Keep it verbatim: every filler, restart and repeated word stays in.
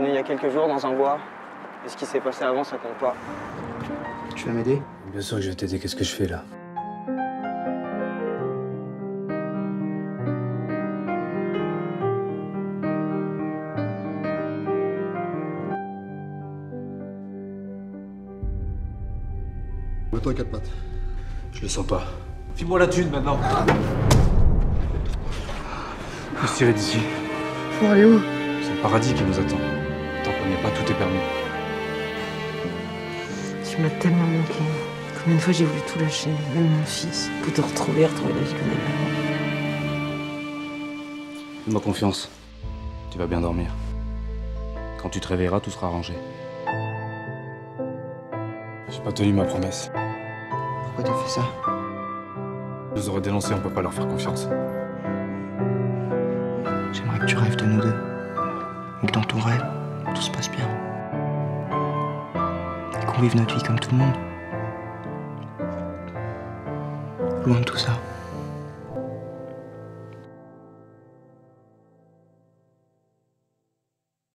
est né il y a quelques jours dans un bois. Et ce qui s'est passé avant, ça compte pas. Tu vas m'aider? Bien sûr que je vais t'aider. Qu'est-ce que je fais là? Mets-toi à quatre pattes. Je le sens pas. File-moi la thune maintenant. Ah, on peut se tirer d'ici. Faut aller où? C'est le paradis qui nous attend. Tant qu'on n'y est pas, tout est permis. Tu m'as tellement manqué. Combien de fois j'ai voulu tout lâcher, même mon fils, pour te retrouver, retrouver la vie qu'on avait. Fais-moi confiance. Tu vas bien dormir. Quand tu te réveilleras, tout sera arrangé. J'ai pas tenu ma promesse. Pourquoi t'as fait ça? Ils nous auraient dénoncés, on peut pas leur faire confiance. J'aimerais que tu rêves de nous deux. Et que dans ton rêve, tout se passe bien. Et qu'on vive notre vie comme tout le monde. Loin de tout ça.